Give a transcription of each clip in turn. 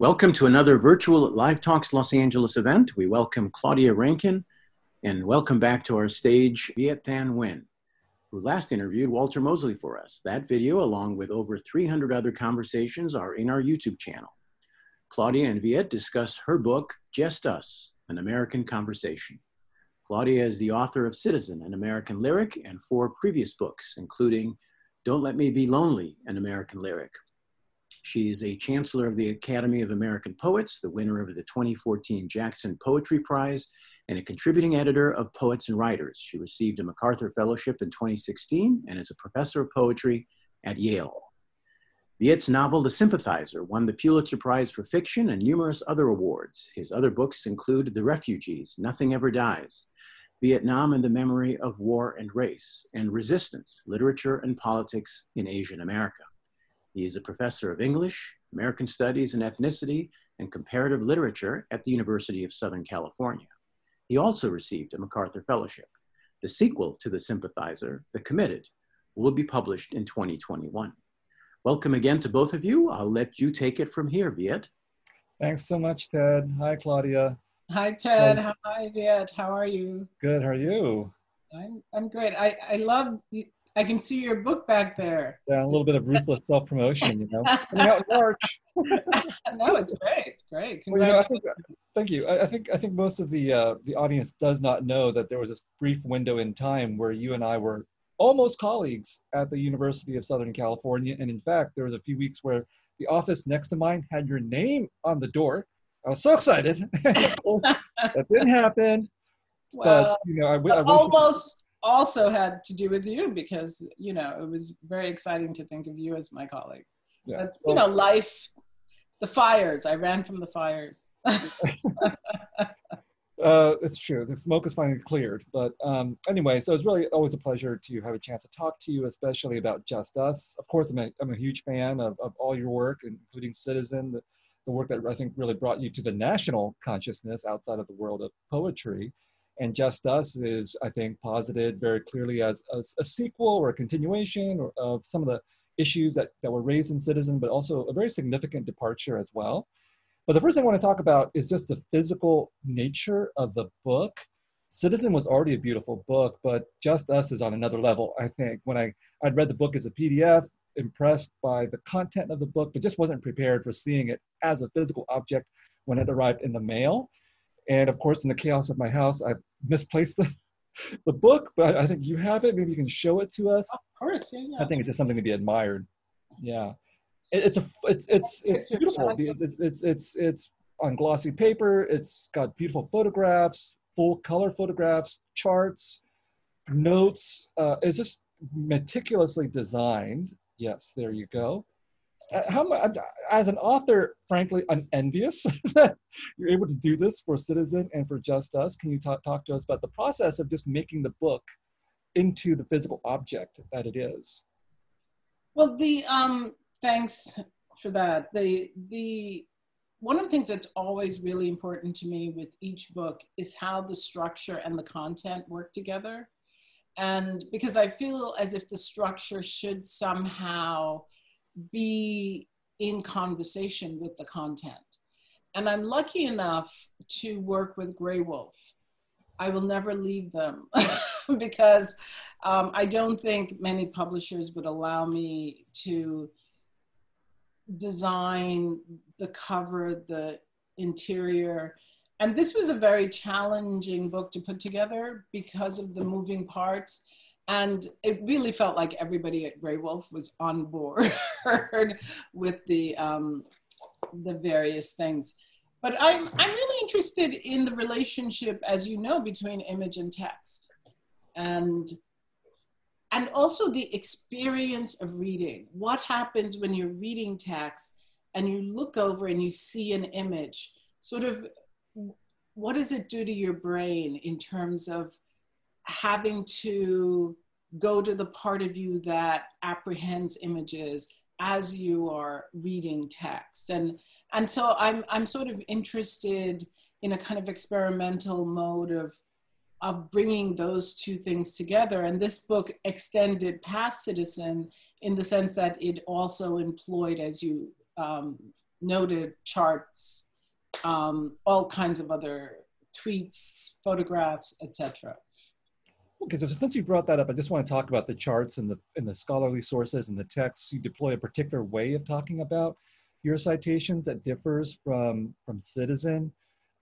Welcome to another virtual Live Talks Los Angeles event. We welcome Claudia Rankine and welcome back to our stage Viet Thanh Nguyen, who last interviewed Walter Mosley for us. That video, along with over 300 other conversations, are in our YouTube channel. Claudia and Viet discuss her book, Just Us, An American Conversation. Claudia is the author of Citizen, an American Lyric, and 4 previous books, including Don't Let Me Be Lonely, an American Lyric. She is a Chancellor of the Academy of American Poets, the winner of the 2014 Jackson Poetry Prize, and a contributing editor of Poets and Writers. She received a MacArthur Fellowship in 2016 and is a professor of poetry at Yale. Viet's novel, The Sympathizer, won the Pulitzer Prize for Fiction and numerous other awards. His other books include The Refugees, Nothing Ever Dies, Vietnam and the Memory of War and Race, and Resistance: Literature and Politics in Asian America. He is a professor of English, American Studies and Ethnicity, and Comparative Literature at the University of Southern California. He also received a MacArthur Fellowship. The sequel to The Sympathizer, The Committed, will be published in 2021. Welcome again to both of you. I'll let you take it from here, Viet. Thanks so much, Ted. Hi, Claudia. Hi, Ted. Hi, Viet. How are you? Good. How are you? I'm great. I love, I can see your book back there. Yeah, a little bit of ruthless self-promotion, you know. Coming out in March. No, it's great. Great. Congratulations. Well, you know, thank you. I think most of the audience does not know that there was this brief window in time where you and I were almost colleagues at the University of Southern California. And in fact, there was a few weeks where the office next to mine had your name on the door. I was so excited. That didn't happen. Well, but, you know, I almost also had to do with you because, you know, it was very exciting to think of you as my colleague. Yeah. But, you know, life, the fires, I ran from the fires. It's true. The smoke is finally cleared. But anyway, so it's really always a pleasure to have a chance to talk to you, especially about Just Us. Of course, I'm a huge fan of all your work, including Citizen, the work that I think really brought you to the national consciousness outside of the world of poetry. And Just Us is, I think, posited very clearly as a sequel or a continuation of some of the issues that were raised in Citizen, but also a very significant departure as well. But the first thing I want to talk about is just the physical nature of the book. Citizen was already a beautiful book, but Just Us is on another level, I think. When I'd read the book as a PDF, impressed by the content of the book, but just wasn't prepared for seeing it as a physical object when it arrived in the mail. And of course, in the chaos of my house, I've misplaced the book, but I think you have it. Maybe you can show it to us. Of course, yeah. I think it's just something to be admired. Yeah. It's beautiful. It's on glossy paper. It's got beautiful photographs, full color photographs, charts, notes. It's just meticulously designed. Yes, there you go. As an author, frankly, I'm envious that you're able to do this for Citizen and for Just Us. Can you talk to us about the process of just making the book into the physical object that it is? Well, thanks for that. One of the things that's always really important to me with each book is how the structure and the content work together. And because I feel as if the structure should somehow be in conversation with the content. And I'm lucky enough to work with Graywolf. I will never leave them because I don't think many publishers would allow me to design the cover, the interior. And this was a very challenging book to put together because of the moving parts. And it really felt like everybody at Graywolf was on board with the various things. But I'm really interested in the relationship, as you know, between image and text. And also the experience of reading. What happens when you're reading text and you look over and you see an image? Sort of, what does it do to your brain in terms of having to go to the part of you that apprehends images as you are reading text? And so I'm sort of interested in a kind of experimental mode of bringing those two things together. And this book extended past Citizen in the sense that it also employed, as you noted charts, all kinds of other tweets, photographs, etc. Okay, so since you brought that up, I just want to talk about the charts and the scholarly sources and the texts. You deploy a particular way of talking about your citations that differs from Citizen.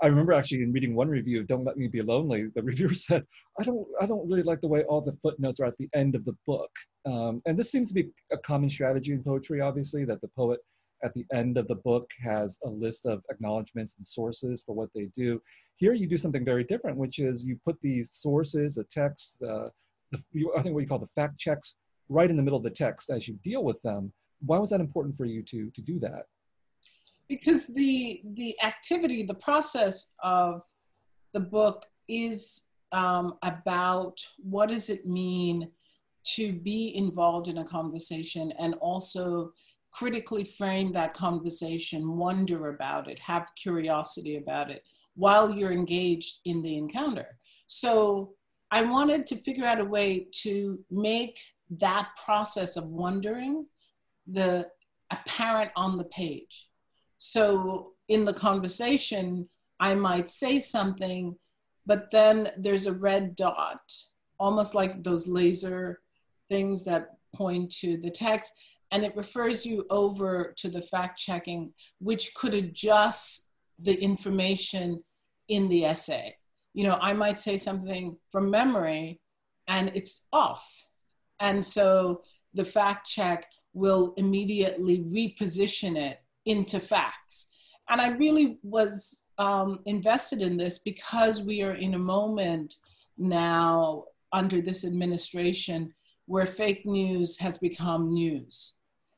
I remember actually in reading one review of Don't Let Me Be Lonely, the reviewer said, I don't really like the way all the footnotes are at the end of the book. And this seems to be a common strategy in poetry, obviously, that the poet at the end of the book has a list of acknowledgments and sources for what they do. Here you do something very different, which is you put these sources, the text, I think what you call the fact checks, right in the middle of the text as you deal with them. Why was that important for you to do that? Because the activity, the process of the book is about what does it mean to be involved in a conversation and also critically frame that conversation, wonder about it, have curiosity about it while you're engaged in the encounter. So I wanted to figure out a way to make that process of wondering apparent on the page. So in the conversation, I might say something, but then there's a red dot, almost like those laser things that point to the text, and it refers you over to the fact checking, which could adjust the information in the essay. You know, I might say something from memory and it's off. And so the fact check will immediately reposition it into facts. And I really was invested in this because we are in a moment now under this administration where fake news has become news.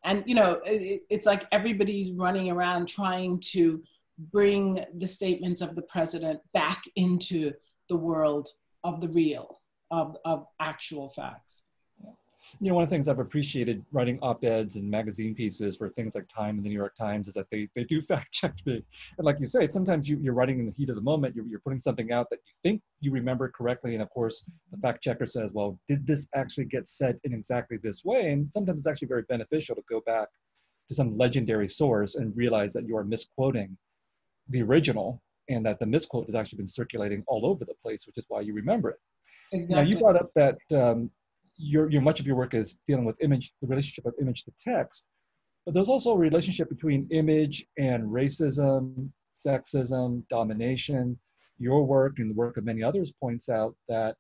And, you know, it's like everybody's running around trying to bring the statements of the president back into the world of the real, of actual facts. You know, one of the things I've appreciated writing op-eds and magazine pieces for things like Time and the New York Times is that they do fact-check me. And like you say, sometimes you're writing in the heat of the moment, you're putting something out that you think you remember correctly, and of course, the fact-checker says, well, did this actually get said in exactly this way? And sometimes it's actually very beneficial to go back to some legendary source and realize that you are misquoting the original and that the misquote has actually been circulating all over the place, which is why you remember it. Exactly. Now, you brought up that... much of your work is dealing with image, the relationship of image to text, but there's also a relationship between image and racism, sexism, domination. Your work and the work of many others points out that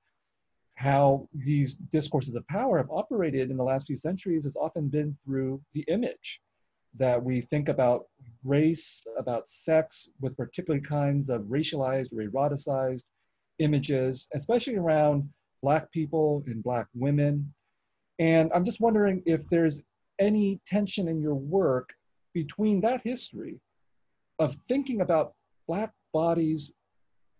how these discourses of power have operated in the last few centuries has often been through the image, that we think about race, about sex, with particular kinds of racialized or eroticized images, especially around Black people and Black women. And I'm just wondering if there's any tension in your work between that history of thinking about Black bodies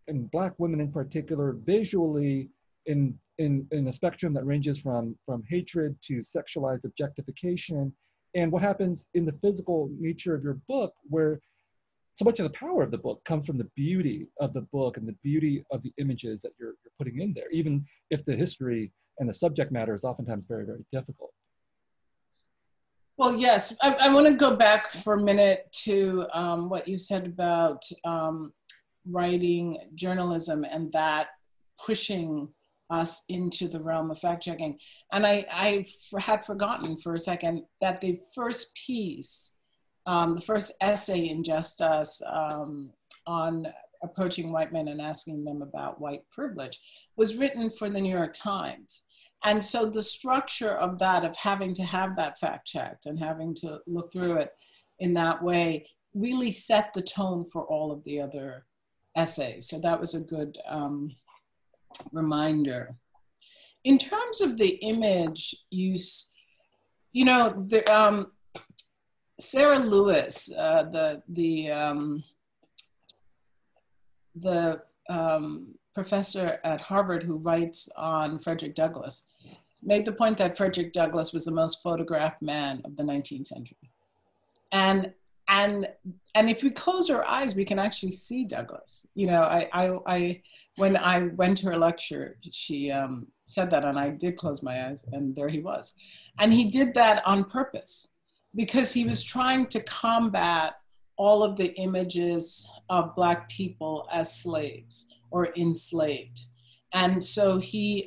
and Black women in particular visually in a spectrum that ranges from hatred to sexualized objectification, and what happens in the physical nature of your book, where so much of the power of the book comes from the beauty of the book and the beauty of the images that you're putting in there, even if the history and the subject matter is oftentimes very, very difficult. Well, yes, I want to go back for a minute to what you said about writing journalism and that pushing us into the realm of fact-checking. And I had forgotten for a second that the first piece, the first essay in Just Us on approaching white men and asking them about white privilege was written for the New York Times. And so the structure of that, of having to have that fact checked and having to look through it in that way, really set the tone for all of the other essays. So that was a good reminder. In terms of the image use, you know, Sarah Lewis, the professor at Harvard who writes on Frederick Douglass, made the point that Frederick Douglass was the most photographed man of the 19th century. And if we close our eyes, we can actually see Douglass. You know, when I went to her lecture, she said that, and I did close my eyes, and there he was. And he did that on purpose, because he was trying to combat all of the images of Black people as slaves or enslaved. And so he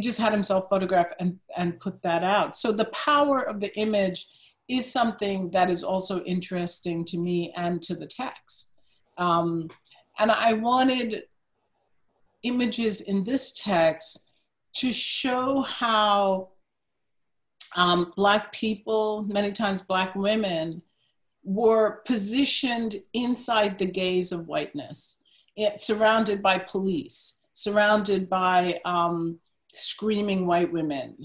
just had himself photographed and put that out. So the power of the image is something that is also interesting to me and to the text. And I wanted images in this text to show how Black people, many times Black women, were positioned inside the gaze of whiteness, surrounded by police, surrounded by screaming white women,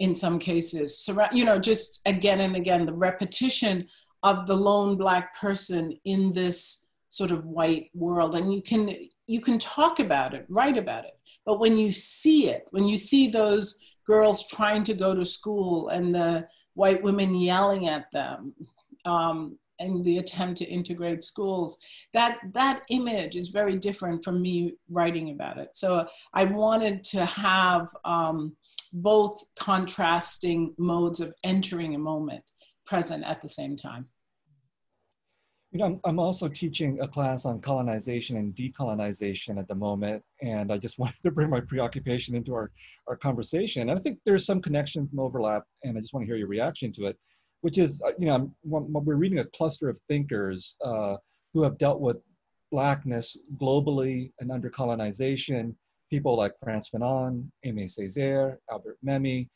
in some cases, you know, just again and again, the repetition of the lone Black person in this sort of white world. And you can talk about it, write about it, but when you see it, when you see those girls trying to go to school and the white women yelling at them and the attempt to integrate schools, that image is very different from me writing about it. So I wanted to have both contrasting modes of entering a moment present at the same time. You know, I'm also teaching a class on colonization and decolonization at the moment, and I just wanted to bring my preoccupation into our conversation. And I think there's some connections and overlap, and I just want to hear your reaction to it, which is, you know, we're reading a cluster of thinkers who have dealt with Blackness globally and under colonization, people like Frantz Fanon, Aimé Césaire, Albert Memmi,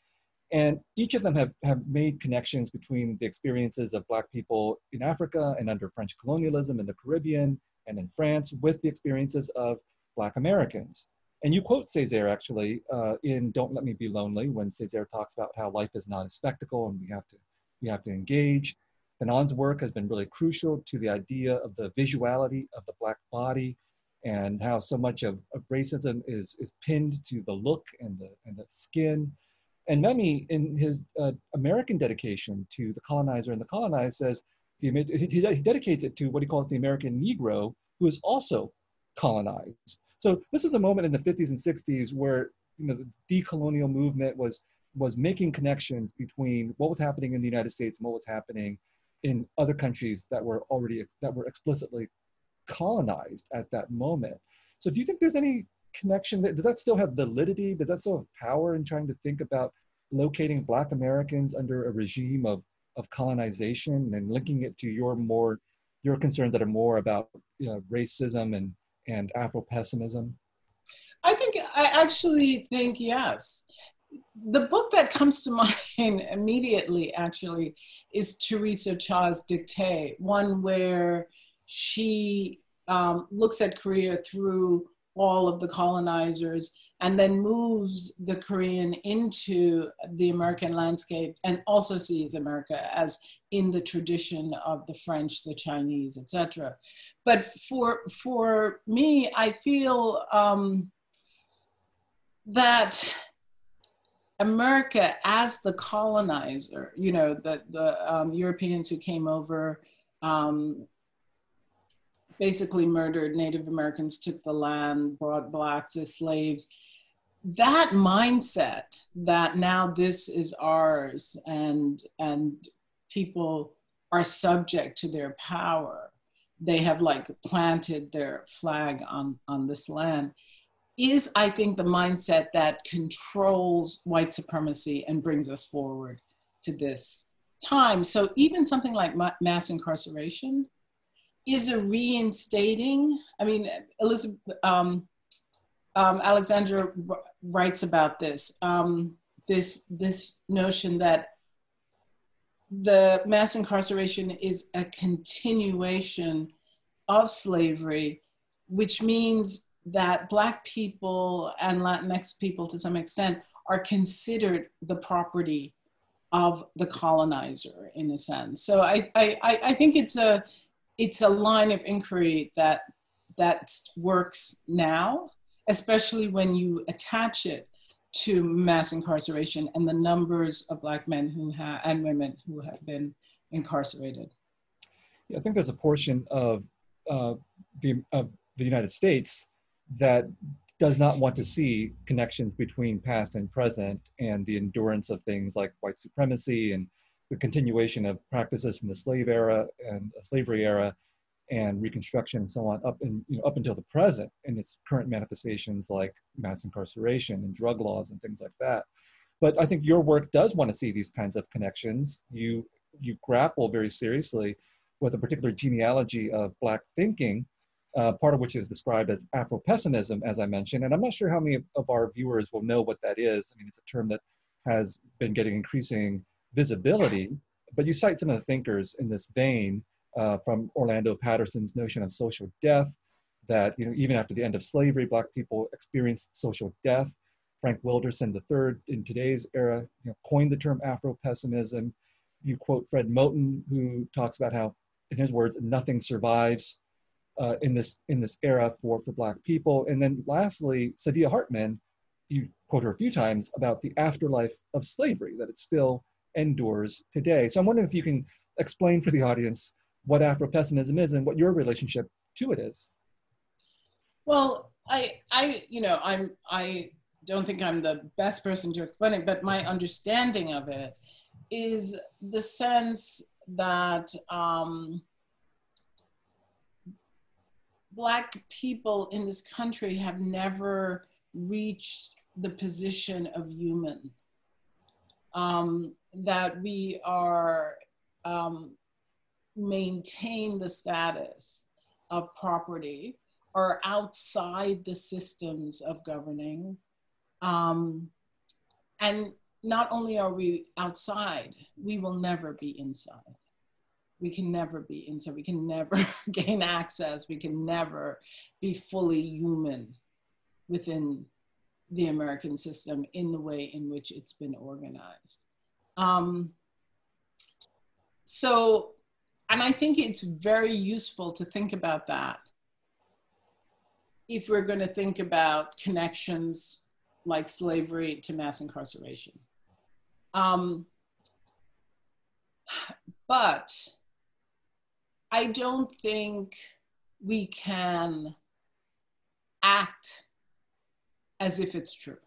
and each of them have made connections between the experiences of Black people in Africa and under French colonialism in the Caribbean and in France with the experiences of Black Americans. And you quote Césaire actually in Don't Let Me Be Lonely, when Césaire talks about how life is not a spectacle and we have to engage. Fanon's work has been really crucial to the idea of the visuality of the Black body and how so much of racism is pinned to the look and the skin. And Memmi, in his American dedication to the colonizer and the colonized, says he dedicates it to what he calls the American Negro, who is also colonized. So this is a moment in the 50s and 60s where, you know, the decolonial movement was making connections between what was happening in the United States and what was happening in other countries that were explicitly colonized at that moment. So do you think there's any connection? Does that still have validity? Does that still have power in trying to think about locating Black Americans under a regime of colonization and linking it to your concerns that are more about, you know, racism and Afro-pessimism? I actually think yes. The book that comes to mind immediately actually is Teresa Cha's Dictée, one where she looks at Korea through all of the colonizers and then moves the Korean into the American landscape and also sees America as in the tradition of the French, the Chinese, etc. But for me, I feel that America as the colonizer, you know, the Europeans who came over, basically murdered Native Americans, took the land, brought Blacks as slaves. That mindset that now this is ours and people are subject to their power, they have like planted their flag on this land, is I think the mindset that controls white supremacy and brings us forward to this time. So even something like mass incarceration is a reinstating. I mean, Elizabeth, Alexandra writes about this, this notion that the mass incarceration is a continuation of slavery, which means that Black people and Latinx people to some extent are considered the property of the colonizer in a sense. So I think it's a line of inquiry that works now, especially when you attach it to mass incarceration and the numbers of Black men and women who have been incarcerated. Yeah, I think there's a portion of the United States that does not want to see connections between past and present and the endurance of things like white supremacy and the continuation of practices from the slavery era and Reconstruction and so on up until the present, and its current manifestations like mass incarceration and drug laws and things like that. But I think your work does want to see these kinds of connections. You grapple very seriously with a particular genealogy of Black thinking, part of which is described as Afro-pessimism, as I mentioned. And I'm not sure how many of our viewers will know what that is. I mean, it's a term that has been getting increasing visibility, but you cite some of the thinkers in this vein, from Orlando Patterson's notion of social death, that even after the end of slavery, Black people experienced social death. Frank Wilderson III, in today's era, coined the term Afro-pessimism. You quote Fred Moten, who talks about how, in his words, nothing survives in this era for Black people. And then lastly, Sadia Hartman, you quote her a few times about the afterlife of slavery, that it still endures today. So I'm wondering if you can explain for the audience what Afro-pessimism is and what your relationship to it is. Well, I don't think I'm the best person to explain it, but my understanding of it is the sense that Black people in this country have never reached the position of human. That we are maintain the status of property or outside the systems of governing. And not only are we outside, we will never be inside. We can never be inside. We can never gain access. We can never be fully human within the American system in the way in which it's been organized. And I think it's very useful to think about that if we're going to think about connections like slavery to mass incarceration. But I don't think we can act as if it's true.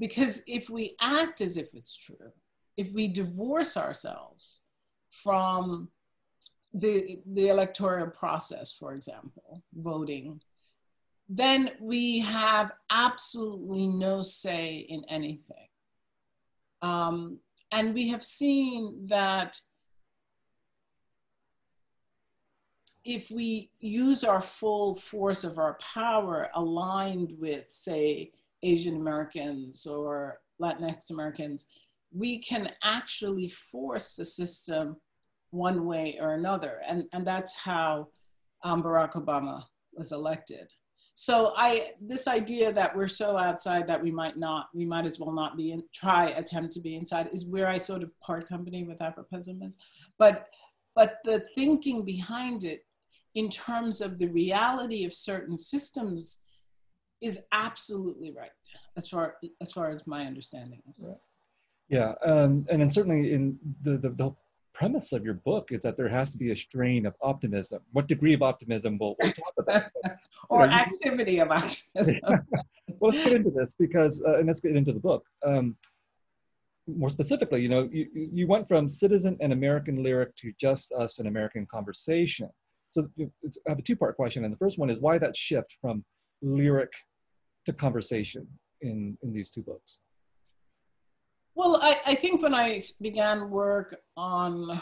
Because if we act as if it's true, if we divorce ourselves from the electoral process, for example, voting, then we have absolutely no say in anything. And we have seen that if we use our full force of our power aligned with, say, Asian Americans or Latinx Americans, we can actually force the system one way or another. And that's how Barack Obama was elected. So this idea that we're so outside that we might as well not be in, attempt to be inside, is where I sort of part company with Afro-pessimism. But the thinking behind it in terms of the reality of certain systems is absolutely right, as far as my understanding is. Right. Yeah, and then certainly in the premise of your book is that there has to be a strain of optimism. What degree of optimism we'll talk about? Or activity of optimism. Well, let's get into this because, and let's get into the book. More specifically, you went from Citizen and American Lyric to Just Us and American Conversation. So I have a two-part question, and the first one is why that shift from lyric to conversation in these two books? Well, I think when I began work on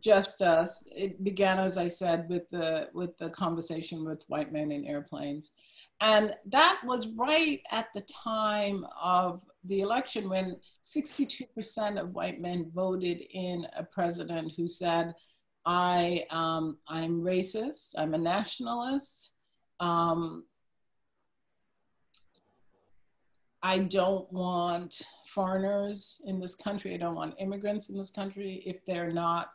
Just Us, it began, as I said, with the conversation with white men in airplanes. And that was right at the time of the election when 62% of white men voted in a president who said, I'm racist, I'm a nationalist, I don't want foreigners in this country. I don't want immigrants in this country if they're not,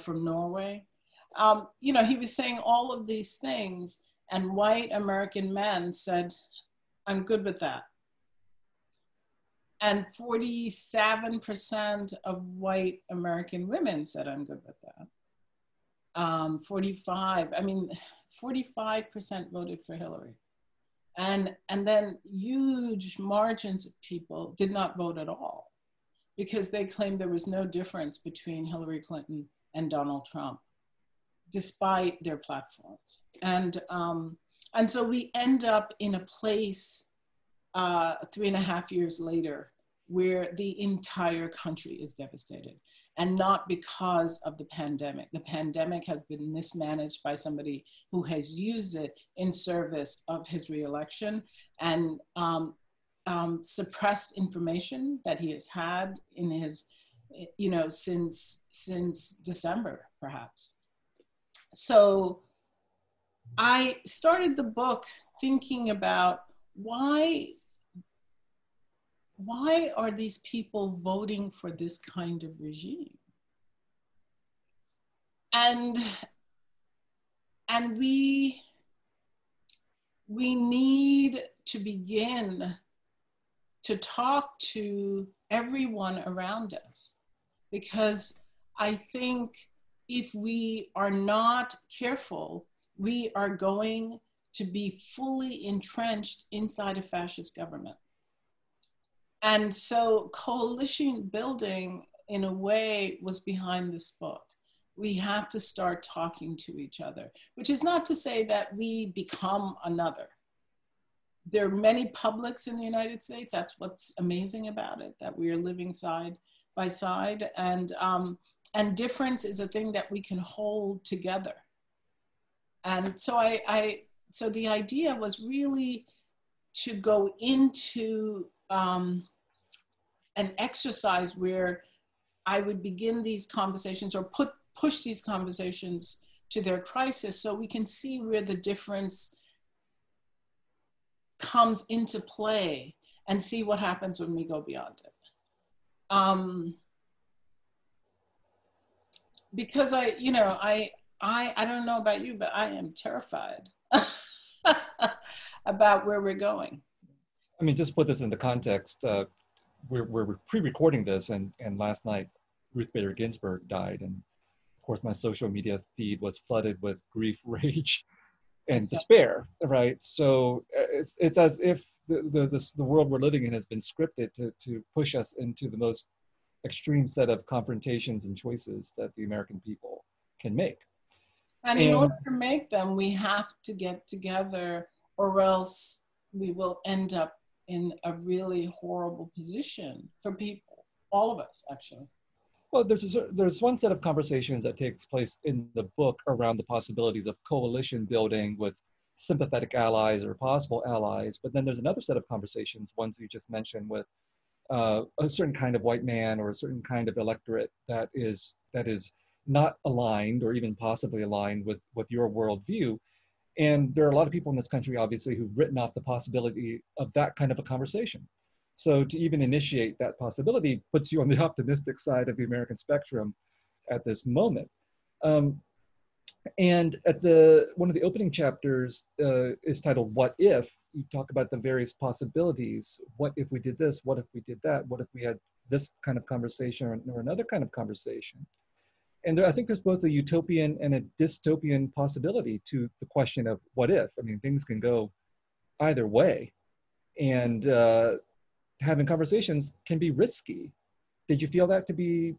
from Norway. He was saying all of these things, and white American men said, I'm good with that. And 47% of white American women said, I'm good with that. 45% voted for Hillary. And then huge margins of people did not vote at all because they claimed there was no difference between Hillary Clinton and Donald Trump, despite their platforms. And so we end up in a place 3.5 years later where the entire country is devastated, and not because of the pandemic. The pandemic has been mismanaged by somebody who has used it in service of his reelection and suppressed information that he has had in his, you know, since December, perhaps. So I started the book thinking about why are these people voting for this kind of regime? And we need to begin to talk to everyone around us, because I think if we are not careful, we are going to be fully entrenched inside a fascist government. And so coalition building, in a way, was behind this book. We have to start talking to each other, which is not to say that we become another. There are many publics in the United States. That's what's amazing about it, that we are living side by side. And difference is a thing that we can hold together. And so so the idea was really to go into an exercise where I would begin these conversations or push these conversations to their crisis, so we can see where the difference comes into play and see what happens when we go beyond it. Because I don't know about you, but I am terrified about where we're going. I mean, just put this into context, we're pre-recording this, and last night Ruth Bader Ginsburg died, and of course my social media feed was flooded with grief, rage, and despair, right? So it's as if the world we're living in has been scripted to push us into the most extreme set of confrontations and choices that the American people can make. And in order to make them, we have to get together, or else we will end up in a really horrible position for people, all of us, actually. Well, there's one set of conversations that takes place in the book around the possibilities of coalition building with sympathetic allies or possible allies, but then there's another set of conversations, ones you just mentioned, with a certain kind of white man or a certain kind of electorate that is not aligned or even possibly aligned with your worldview. And there are a lot of people in this country, obviously, who've written off the possibility of that kind of a conversation. So to even initiate that possibility puts you on the optimistic side of the American spectrum at this moment. And at one of the opening chapters is titled, What If? You talk about the various possibilities. What if we did this? What if we did that? What if we had this kind of conversation or another kind of conversation? And I think there's both a utopian and a dystopian possibility to the question of what if. I mean, things can go either way. And having conversations can be risky. Did you feel that to be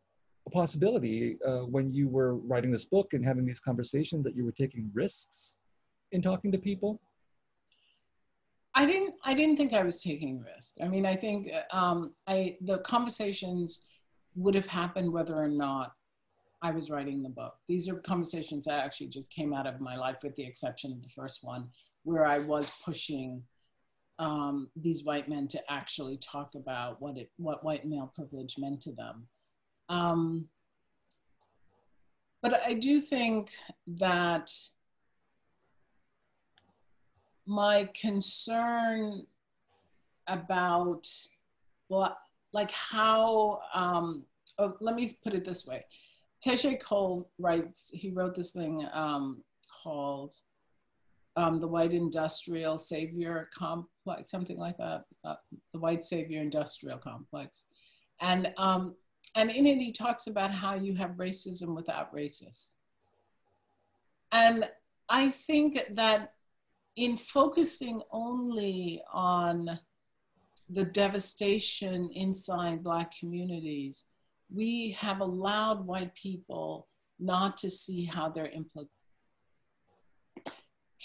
a possibility when you were writing this book and having these conversations, that you were taking risks in talking to people? I didn't think I was taking risks. I mean, I think the conversations would have happened whether or not I was writing the book. These are conversations that actually just came out of my life, with the exception of the first one, where I was pushing these white men to actually talk about what white male privilege meant to them. But I do think that my concern about, let me put it this way. Teje Cole wrote this thing called The White Industrial Savior Complex, something like that, The White Savior Industrial Complex. And in it, he talks about how you have racism without racists. And I think that in focusing only on the devastation inside Black communities, we have allowed white people not to see how they're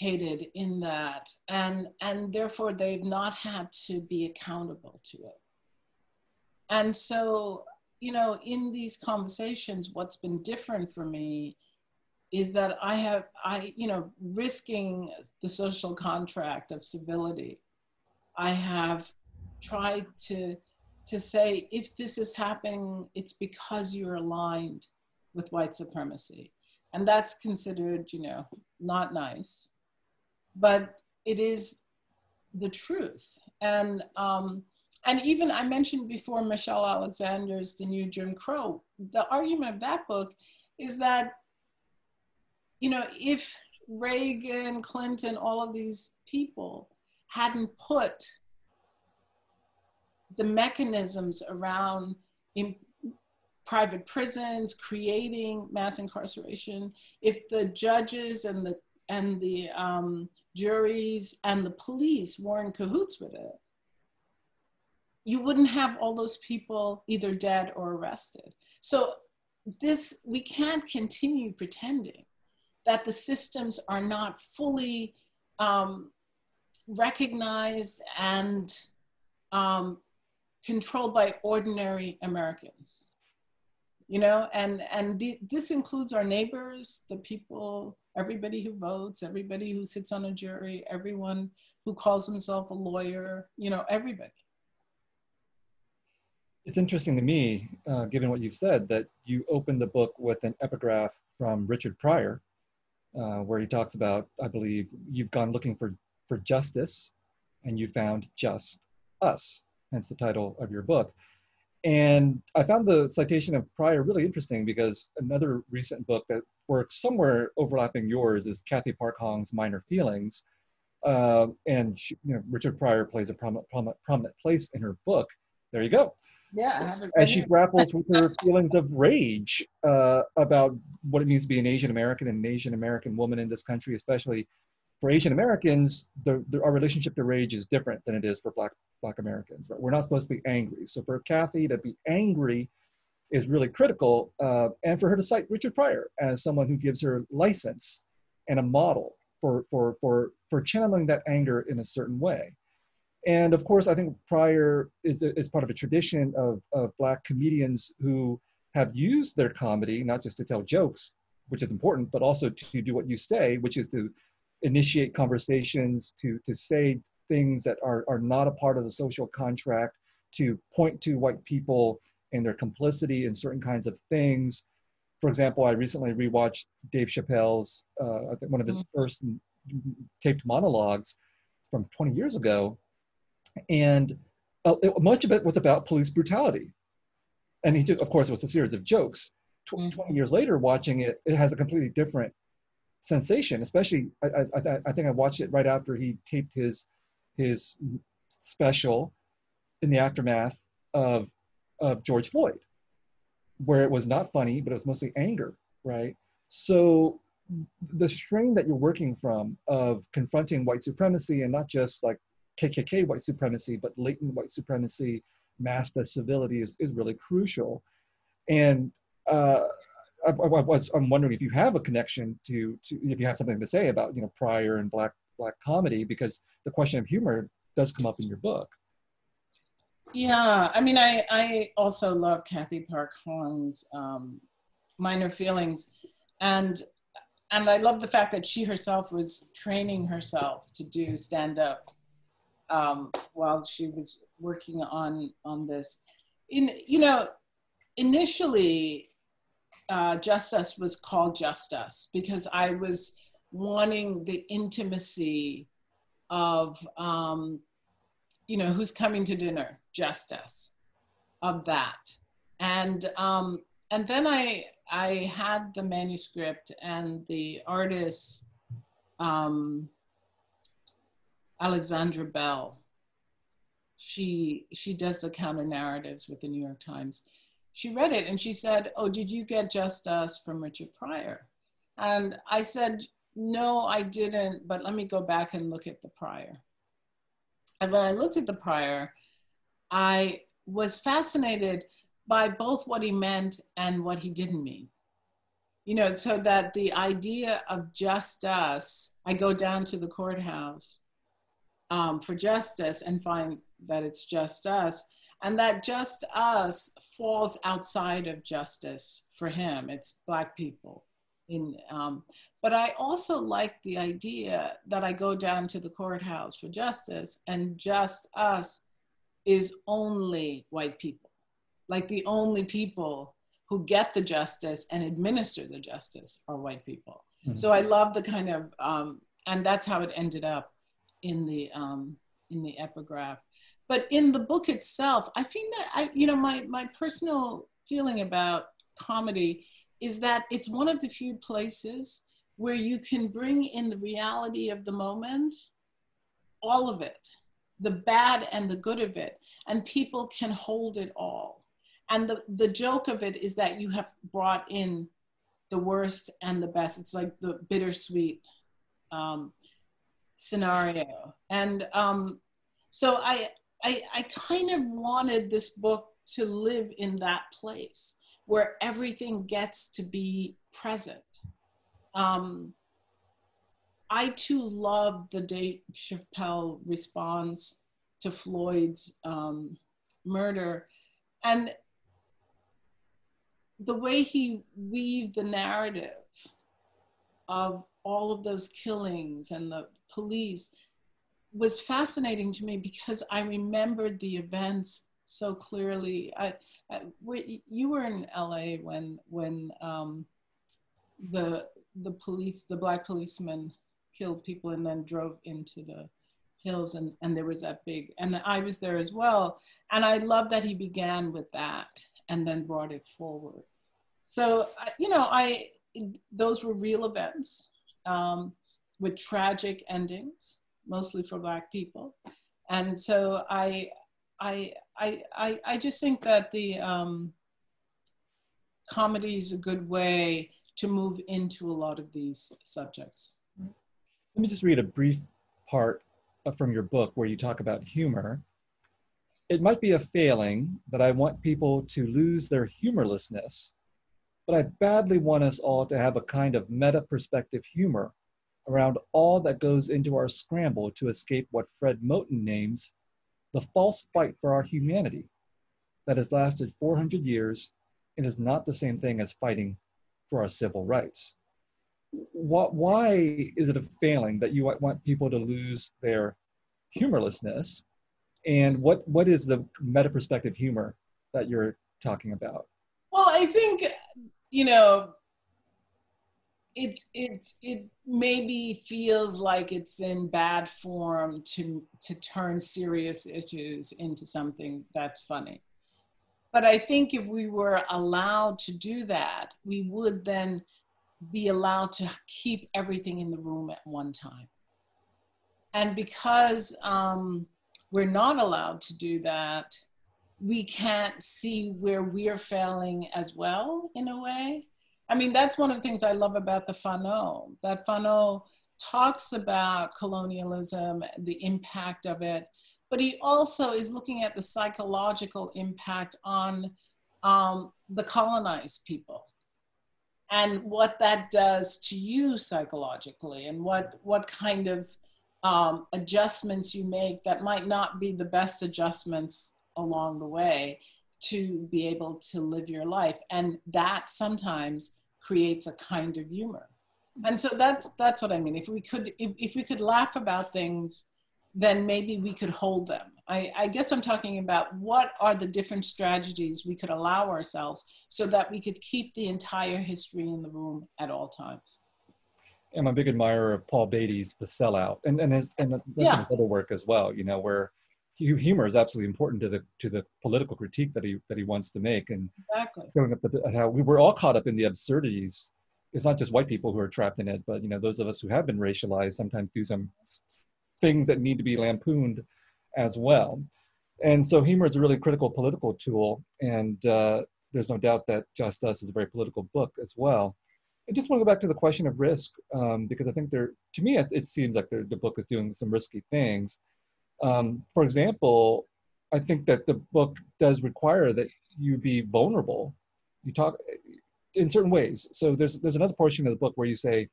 implicated in that. And therefore they've not had to be accountable to it. And so, you know, in these conversations, what's been different for me is that I, risking the social contract of civility, I have tried to say, if this is happening, it's because you're aligned with white supremacy. And that's considered, you know, not nice, but it is the truth. And even I mentioned before Michelle Alexander's The New Jim Crow, the argument of that book is that, you know, if Reagan, Clinton, all of these people hadn't put the mechanisms around in private prisons, creating mass incarceration, if the judges and the juries and the police were in cahoots with it, you wouldn't have all those people either dead or arrested. So this, we can't continue pretending that the systems are not fully recognized and controlled by ordinary Americans, you know? And this includes our neighbors, the people, everybody who votes, everybody who sits on a jury, everyone who calls himself a lawyer, you know, everybody. It's interesting to me, given what you've said, that you opened the book with an epigraph from Richard Pryor, where he talks about, I believe, you've gone looking for justice and you found just us, hence the title of your book. And I found the citation of Pryor really interesting because another recent book that works somewhere overlapping yours is Kathy Park Hong's Minor Feelings. And she, you know, Richard Pryor plays a prominent place in her book. There you go. Yeah. As she grapples with her feelings of rage about what it means to be an Asian American and an Asian American woman in this country, especially for Asian Americans, our relationship to rage is different than it is for Black Americans. Right? We're not supposed to be angry. So for Kathy to be angry is really critical, and for her to cite Richard Pryor as someone who gives her license and a model for channeling that anger in a certain way. And of course, I think Pryor is part of a tradition of Black comedians who have used their comedy, not just to tell jokes, which is important, but also to do what you say, which is to initiate conversations, to say things that are not a part of the social contract, to point to white people and their complicity in certain kinds of things. For example, I recently rewatched Dave Chappelle's, I think one of his first taped monologues from 20 years ago. And much of it was about police brutality. And he just, of course, it was a series of jokes. 20 years later, watching it, it has a completely different sensation, especially, I think I watched it right after he taped his special in the aftermath of George Floyd, where it was not funny, but it was mostly anger, right? So the string that you're working from of confronting white supremacy, and not just like KKK white supremacy, but latent white supremacy masked as civility, is really crucial. And I'm wondering if you have a connection to if you have something to say about, you know, Pryor and Black comedy, because the question of humor does come up in your book. Yeah, I mean, I also love Kathy Park Hong's Minor Feelings, and I love the fact that she herself was training herself to do stand-up while she was working on this. Initially, Just Us was called Just Us because I was wanting the intimacy of, who's coming to dinner, Just Us, of that. And then I had the manuscript and the artist, Alexandra Bell, she does the counter narratives with the New York Times. She read it and she said, "Oh, did you get Just Us from Richard Pryor?" And I said, No, I didn't, but let me go back and look at the Pryor. And when I looked at the Pryor, I was fascinated by both what he meant and what he didn't mean. You know, so that the idea of just us, I go down to the courthouse for justice and find that it's just us, and that just us falls outside of justice for him. It's Black people. But I also like the idea that I go down to the courthouse for justice and just us is only white people, like the only people who get the justice and administer the justice are white people. Mm-hmm. So I love the kind of, and that's how it ended up in the epigraph. But in the book itself, I think that, you know, my personal feeling about comedy is that it's one of the few places where you can bring in the reality of the moment, all of it, the bad and the good of it, and people can hold it all. And the joke of it is that you have brought in the worst and the best. It's like the bittersweet scenario. And so I kind of wanted this book to live in that place where everything gets to be present. I too love the Dave Chappelle response to Floyd's murder. And the way he weaved the narrative of all of those killings and the police was fascinating to me because I remembered the events so clearly. You were in LA when the Black policemen killed people and then drove into the hills, and there was that big, and I was there as well. And I love that he began with that and then brought it forward. So, you know, those were real events with tragic endings, mostly for Black people. And so I just think that the comedy is a good way to move into a lot of these subjects. Let me just read a brief part from your book where you talk about humor. It might be a failing that I want people to lose their humorlessness, but I badly want us all to have a kind of meta-perspective humor around all that goes into our scramble to escape what Fred Moten names the false fight for our humanity that has lasted 400 years and is not the same thing as fighting for our civil rights. Why is it a failing that you want people to lose their humorlessness? And what is the meta-perspective humor that you're talking about? Well, I think, you know, it maybe feels like it's in bad form to turn serious issues into something that's funny. But I think if we were allowed to do that, we would then be allowed to keep everything in the room at one time. And because we're not allowed to do that, we can't see where we're failing as well, in a way. I mean, that's one of the things I love about the Fanon, that Fanon talks about colonialism, the impact of it, but he also is looking at the psychological impact on the colonized people and what that does to you psychologically and what kind of adjustments you make that might not be the best adjustments along the way to be able to live your life. And that sometimes creates a kind of humor. And so that's what I mean. If we could laugh about things, then maybe we could hold them. I guess I'm talking about what are the different strategies we could allow ourselves so that we could keep the entire history in the room at all times. I'm a big admirer of Paul Beatty's The Sellout and his other work as well, you know, where humor is absolutely important to the political critique that he wants to make, and exactly showing up how we were all caught up in the absurdities. It's not just white people who are trapped in it, but you know, those of us who have been racialized sometimes do some things that need to be lampooned as well. And so humor is a really critical political tool, and there's no doubt that Just Us is a very political book as well. I just want to go back to the question of risk, because I think there, to me, it seems like the book is doing some risky things. For example, I think that the book does require that you be vulnerable. You talk in certain ways. So there's another portion of the book where you say,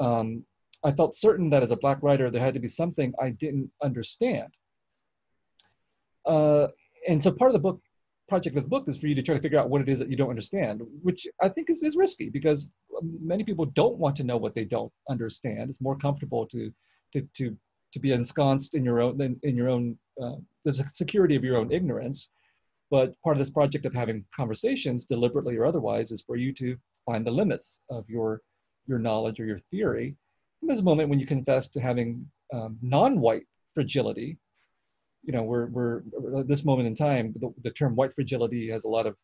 I felt certain that as a Black writer, there had to be something I didn't understand. And so part of the book, project of the book, is for you to try to figure out what it is that you don't understand, which I think is risky because many people don't want to know what they don't understand. It's more comfortable to be ensconced in your own, the security of your own ignorance. But part of this project of having conversations, deliberately or otherwise, is for you to find the limits of your knowledge or your theory. And there's a moment when you confess to having non-white fragility. You know, we're at this moment in time, the term white fragility has a lot of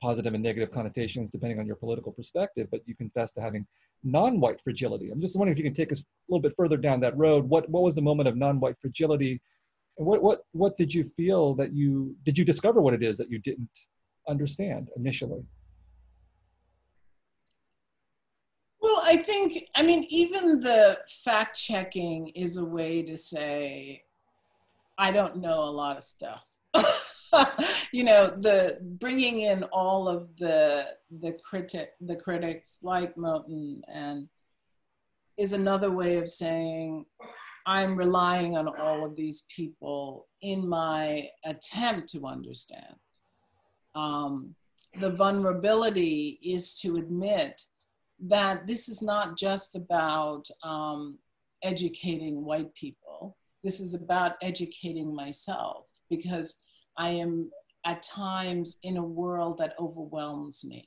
positive and negative connotations depending on your political perspective, but you confess to having non-white fragility. I'm just wondering if you can take us a little bit further down that road. What was the moment of non-white fragility? And what did you feel that you, did you discover what it is that you didn't understand initially? Well, I think, I mean, even the fact checking is a way to say, I don't know a lot of stuff. You know, the bringing in all of the critics like Moten and is another way of saying I'm relying on all of these people in my attempt to understand. The vulnerability is to admit that this is not just about educating white people. This is about educating myself, because I am at times in a world that overwhelms me.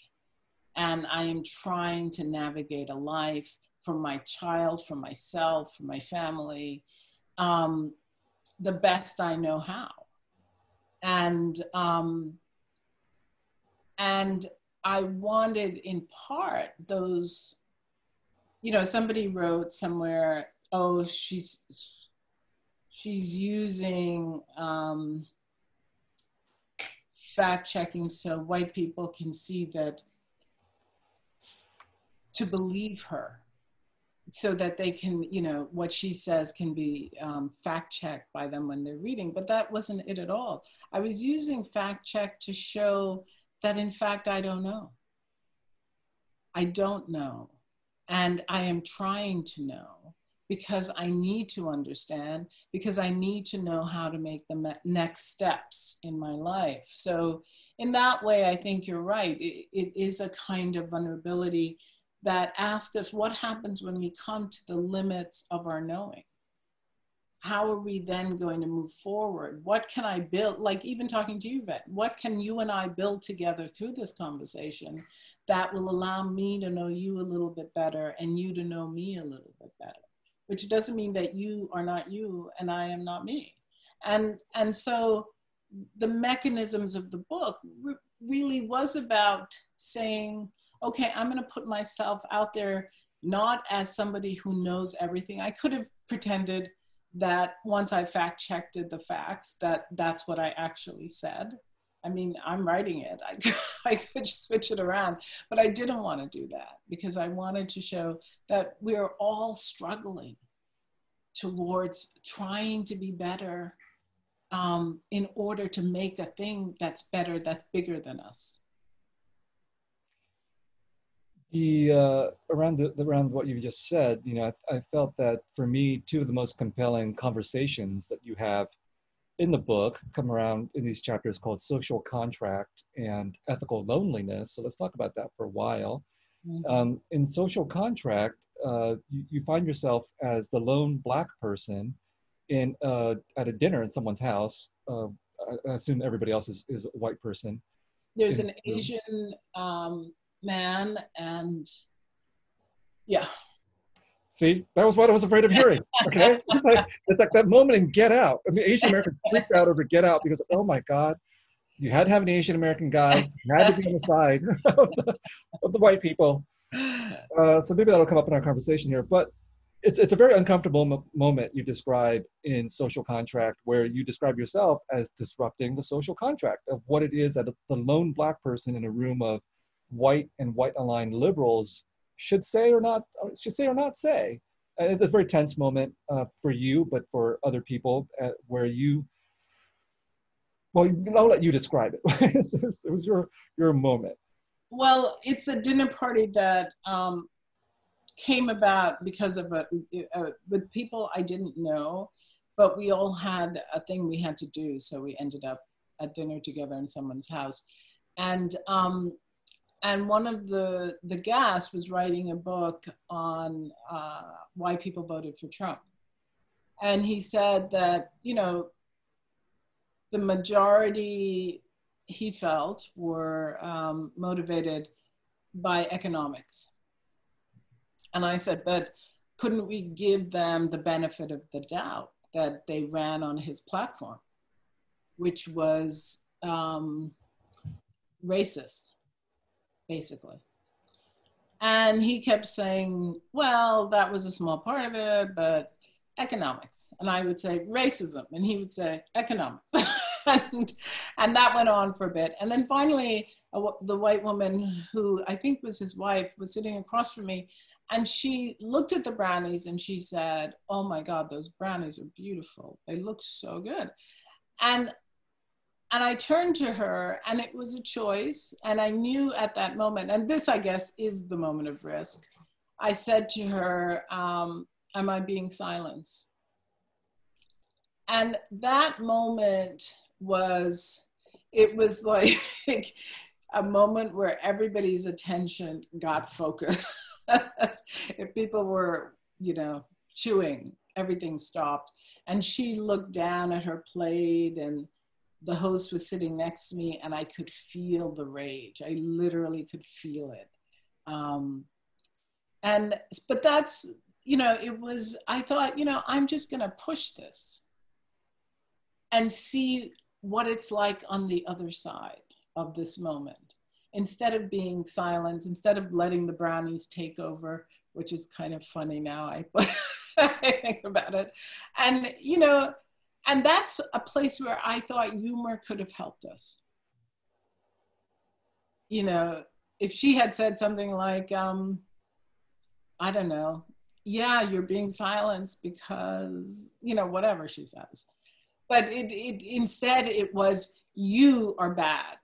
And I am trying to navigate a life for my child, for myself, for my family, the best I know how. And I wanted in part those, you know, somebody wrote somewhere, oh, she's using fact checking so white people can see that, to believe her, so that they can, you know, what she says can be fact checked by them when they're reading. But that wasn't it at all. I was using fact check to show that in fact, I don't know. I don't know. And I am trying to know, because I need to understand, because I need to know how to make the next steps in my life. So in that way, I think you're right. It is a kind of vulnerability that asks us what happens when we come to the limits of our knowing. How are we then going to move forward? What can I build? Like even talking to you, Viet, what can you and I build together through this conversation that will allow me to know you a little bit better and you to know me a little bit better? Which doesn't mean that you are not you and I am not me. And so the mechanisms of the book really was about saying, okay, I'm gonna put myself out there, not as somebody who knows everything. I could have pretended that once I fact checked the facts, that that's what I actually said. I mean, I'm writing it, I could switch it around, but I didn't want to do that because I wanted to show that we're all struggling towards trying to be better in order to make a thing that's better, that's bigger than us. Around what you just said, you know, I felt that for me, two of the most compelling conversations that you have in the book come around in these chapters called Social Contract and Ethical Loneliness. So let's talk about that for a while. Mm-hmm. In Social Contract, you find yourself as the lone Black person in at a dinner in someone's house. I assume everybody else is a white person. There's an Asian man and yeah. See, that was what I was afraid of hearing, okay? It's like that moment in Get Out. I mean, Asian Americans freaked out over Get Out because, oh my God, you had to have an Asian American guy, you had to be on the side of the white people. So maybe that'll come up in our conversation here, but it's a very uncomfortable moment you describe in Social Contract, where you describe yourself as disrupting the social contract of what it is that the lone Black person in a room of white and white-aligned liberals should say or not say. It's a very tense moment for you, but for other people, where you, well, I'll let you describe it. It was your moment. Well, it's a dinner party that came about because of with people I didn't know, but we all had a thing we had to do, so we ended up at dinner together in someone's house, and one of the guests was writing a book on why people voted for Trump, and he said that, you know, the majority he felt were motivated by economics. And I said, but couldn't we give them the benefit of the doubt that they ran on his platform, which was racist, basically. And he kept saying, well, that was a small part of it, but economics. And I would say racism, and he would say economics. And that went on for a bit. And then finally, the white woman who I think was his wife was sitting across from me, and she looked at the brownies and she said, oh my God, those brownies are beautiful. They look so good. And I turned to her, and it was a choice. And I knew at that moment, and this I guess is the moment of risk, I said to her, am I being silenced? And that moment was, it was like a moment where everybody's attention got focused. If people were, you know, chewing, everything stopped. And she looked down at her plate, and the host was sitting next to me, and I could feel the rage. I literally could feel it. But that's, you know, it was, I thought, you know, I'm just gonna push this and see what it's like on the other side of this moment. Instead of being silenced, instead of letting the brownies take over, which is kind of funny now, I think about it. And, you know, and that's a place where I thought humor could have helped us. You know, if she had said something like, I don't know, yeah, you're being silenced because, you know, whatever she says. But instead it was, you are bad,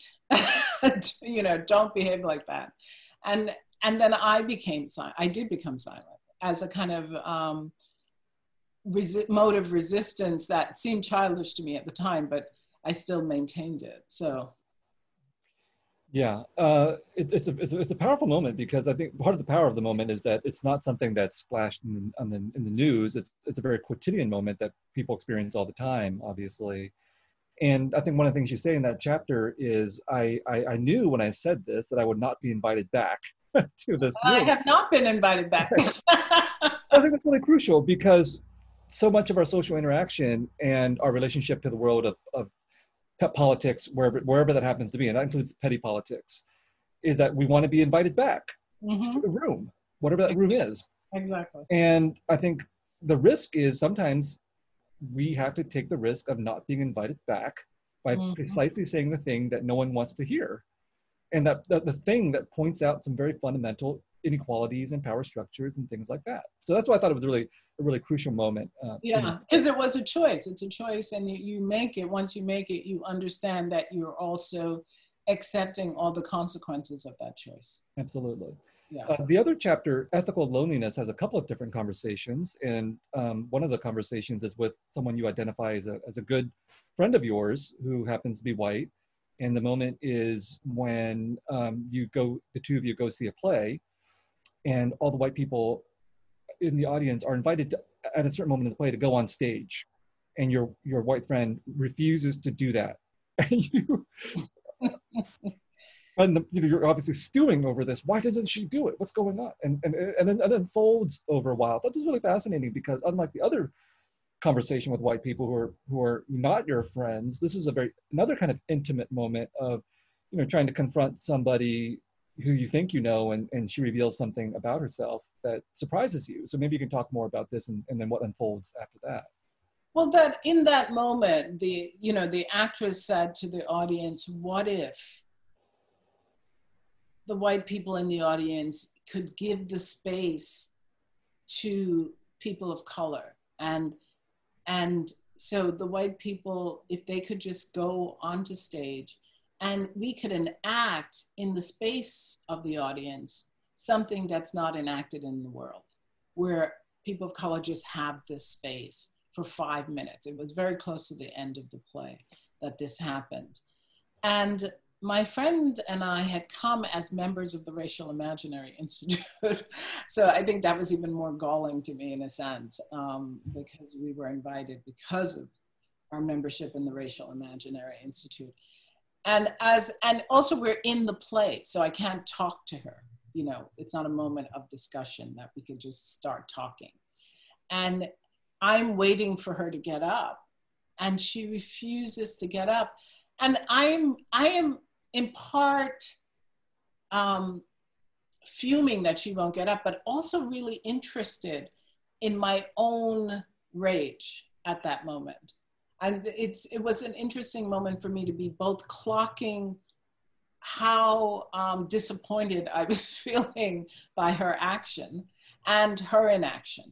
you know, don't behave like that. And then I did become silent as a kind of mode of resistance that seemed childish to me at the time, but I still maintained it, so. Yeah, it's a powerful moment, because I think part of the power of the moment is that it's not something that's splashed in the news. It's a very quotidian moment that people experience all the time, obviously. And I think one of the things you say in that chapter is, I knew when I said this that I would not be invited back to this. I have not been invited back. I think that's really crucial, because so much of our social interaction and our relationship to the world of politics, wherever that happens to be, and that includes petty politics, is that we want to be invited back to the room, whatever that room is. Exactly. And I think the risk is sometimes we have to take the risk of not being invited back by precisely saying the thing that no one wants to hear. And that the thing that points out some very fundamental inequalities and power structures and things like that. So that's why I thought it was really a really crucial moment. Yeah, because it was a choice. It's a choice, and you make it. Once you make it, you understand that you're also accepting all the consequences of that choice. Absolutely. Yeah. The other chapter, Ethical Loneliness, has a couple of different conversations, and one of the conversations is with someone you identify as a good friend of yours who happens to be white, and the moment is when the two of you go see a play, and all the white people in the audience are invited to, at a certain moment in the play, to go on stage, and your white friend refuses to do that, and you, you know, you're obviously stewing over this. Why doesn't she do it? What's going on? And it unfolds over a while. That is really fascinating, because unlike the other conversation with white people who are not your friends, this is another kind of intimate moment of, you know, trying to confront somebody who you think you know, and she reveals something about herself that surprises you. So maybe you can talk more about this and then what unfolds after that. Well, that in that moment, the actress said to the audience, what if the white people in the audience could give the space to people of color. And so the white people, if they could just go onto stage and we could enact in the space of the audience something that's not enacted in the world, where people of color just have this space for 5 minutes. It was very close to the end of the play that this happened. And my friend and I had come as members of the Racial Imaginary Institute. So I think that was even more galling to me in a sense, because we were invited because of our membership in the Racial Imaginary Institute. And also we're in the play, so I can't talk to her. You know, it's not a moment of discussion that we could just start talking. And I'm waiting for her to get up, and she refuses to get up. And I am in part fuming that she won't get up, but also really interested in my own rage at that moment. And it was an interesting moment for me to be both clocking how disappointed I was feeling by her action and her inaction.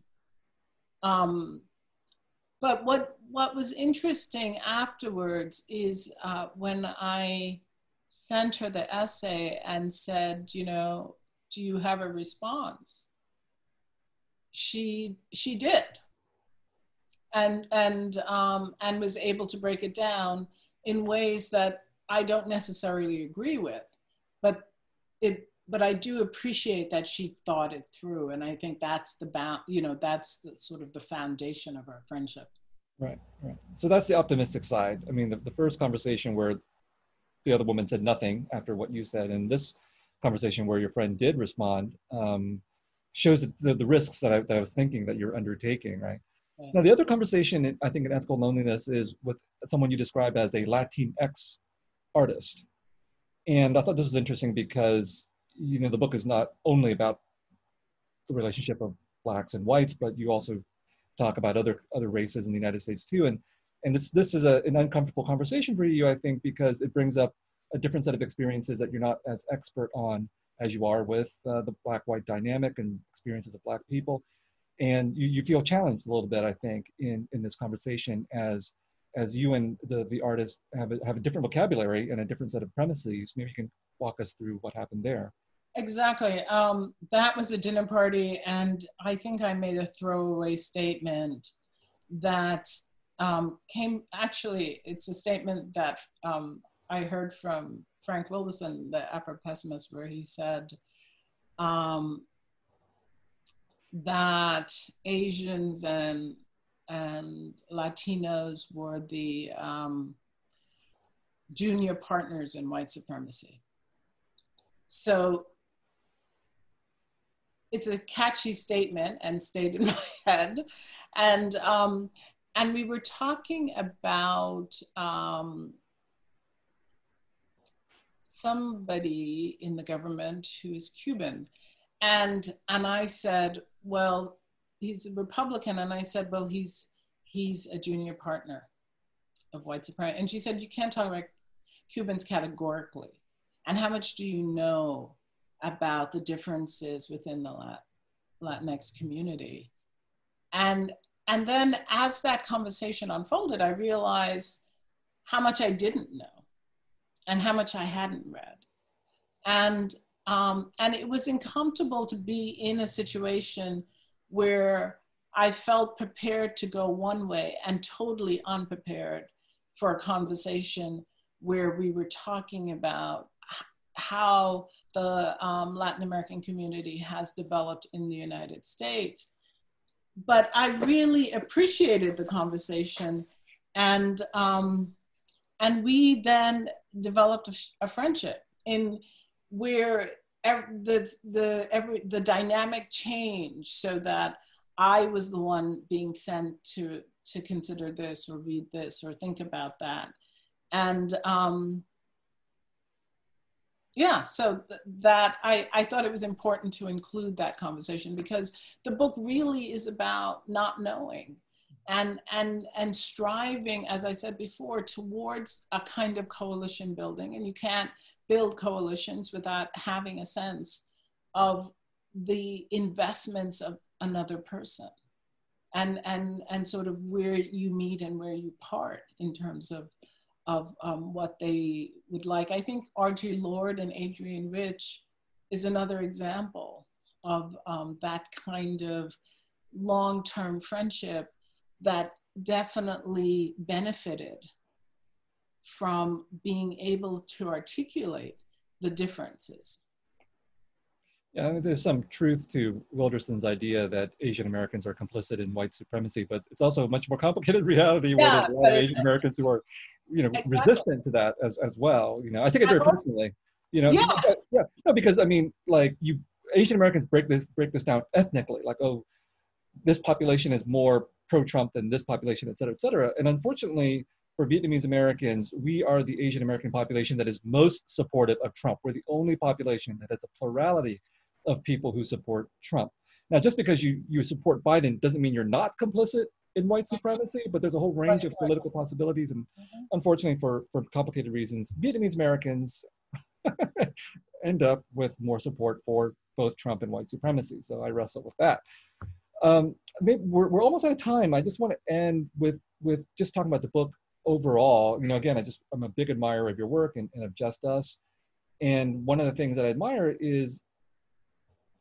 But what was interesting afterwards is when I sent her the essay and said, you know, do you have a response? She did, and was able to break it down in ways that I don't necessarily agree with, but I do appreciate that she thought it through. And I think that's the foundation of our friendship. Right, right. So that's the optimistic side. I mean, the first conversation where the other woman said nothing after what you said, and this conversation where your friend did respond, shows the risks that I was thinking that you're undertaking, right? Yeah. Now, the other conversation, I think, in Ethical Loneliness is with someone you describe as a Latinx artist. And I thought this was interesting because, you know, the book is not only about the relationship of blacks and whites, but you also talk about other races in the United States too. And this is an uncomfortable conversation for you, I think, because it brings up a different set of experiences that you're not as expert on as you are with the black-white dynamic and experiences of black people. And you feel challenged a little bit, I think, in this conversation as you and the artist have a different vocabulary and a different set of premises. Maybe you can walk us through what happened there. Exactly. That was a dinner party, and I think I made a throwaway statement that it's a statement that I heard from Frank Wilderson, the Afro-pessimist, where he said that Asians and Latinos were the junior partners in white supremacy. So it's a catchy statement and stayed in my head. And we were talking about somebody in the government who is Cuban. And I said, well, he's a Republican. And I said, well, he's a junior partner of white supremacy. And she said, you can't talk about Cubans categorically. And how much do you know about the differences within the Latinx community? And then as that conversation unfolded, I realized how much I didn't know and how much I hadn't read. And it was uncomfortable to be in a situation where I felt prepared to go one way and totally unprepared for a conversation where we were talking about how the Latin American community has developed in the United States. But I really appreciated the conversation, and we then developed a friendship in where the dynamic changed so that I was the one being sent to consider this or read this or think about that. And yeah, so I thought it was important to include that conversation because the book really is about not knowing and striving, as I said before, towards a kind of coalition building. And you can't build coalitions without having a sense of the investments of another person and sort of where you meet and where you part in terms of what they would like. I think Audre Lorde and Adrienne Rich is another example of that kind of long-term friendship that definitely benefited from being able to articulate the differences. Yeah, I mean, there's some truth to Wilderson's idea that Asian Americans are complicit in white supremacy, but it's also a much more complicated reality where there are Asian Americans who are, you know, exactly. resistant to that as well. You know, I take it very personally. You know, no, because I mean, like Asian Americans break this down ethnically, like, oh, this population is more pro-Trump than this population, et cetera, et cetera. And unfortunately, for Vietnamese Americans, we are the Asian American population that is most supportive of Trump. We're the only population that has a plurality of people who support Trump. Now, just because you support Biden doesn't mean you're not complicit in white supremacy, but there's a whole range of political possibilities. And unfortunately, for complicated reasons, Vietnamese Americans end up with more support for both Trump and white supremacy. So I wrestle with that. Maybe we're almost out of time. I just want to end with just talking about the book overall. You know, again, I'm a big admirer of your work and of Just Us. And one of the things that I admire is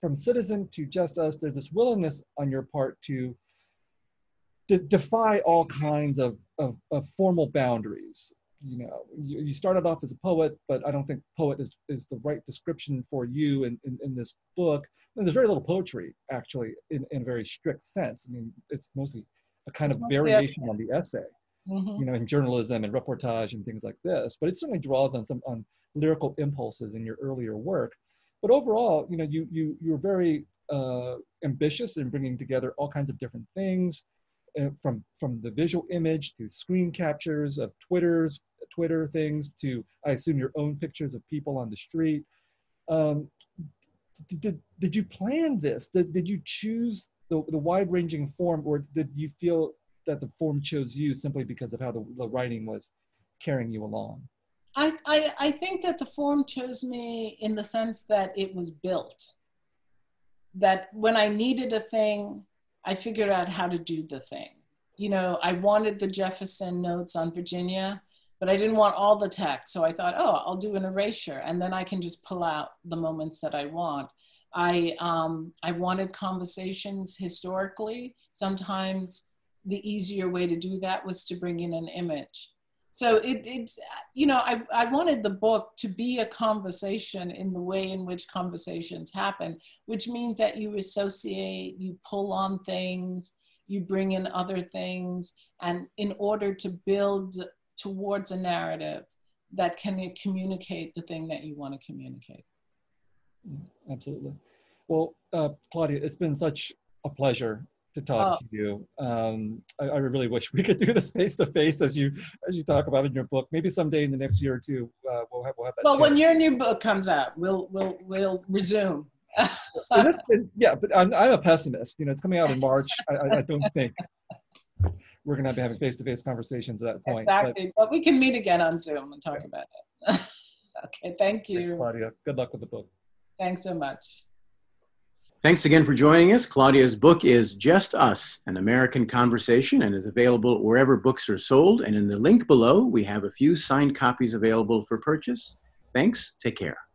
from Citizen to Just Us, there's this willingness on your part to defy all kinds of formal boundaries. You know, you started off as a poet, but I don't think poet is the right description for you in this book. And there's very little poetry, actually, in a very strict sense. I mean, it's mostly a kind of variation on the essay, you know, in journalism and reportage and things like this. But it certainly draws on lyrical impulses in your earlier work. But overall, you know, you were very ambitious in bringing together all kinds of different things, from the visual image to screen captures of Twitter things to, I assume, your own pictures of people on the street. Did you plan this? Did you choose the wide-ranging form, or did you feel that the form chose you simply because of how the writing was carrying you along? I think that the form chose me in the sense that it was built. That when I needed a thing, I figured out how to do the thing. You know, I wanted the Jefferson notes on Virginia, but I didn't want all the text. So I thought, oh, I'll do an erasure and then I can just pull out the moments that I want. I wanted conversations historically. Sometimes the easier way to do that was to bring in an image. So it's, you know, I wanted the book to be a conversation in the way in which conversations happen, which means that you associate, you pull on things, you bring in other things, and in order to build towards a narrative that can communicate the thing that you want to communicate. Absolutely. Well, Claudia, it's been such a pleasure to talk to you. I really wish we could do this face to face, as you talk about in your book. Maybe someday in the next year or two, we'll have that. Well, When your new book comes out, we'll resume. Yeah, but I'm a pessimist. You know, it's coming out in March. I don't think we're going to be having face to face conversations at that point. Exactly, but we can meet again on Zoom and talk about it. Okay, thank you, Claudia. Good luck with the book. Thanks so much. Thanks again for joining us. Claudia's book is Just Us, An American Conversation, and is available wherever books are sold. And in the link below, we have a few signed copies available for purchase. Thanks. Take care.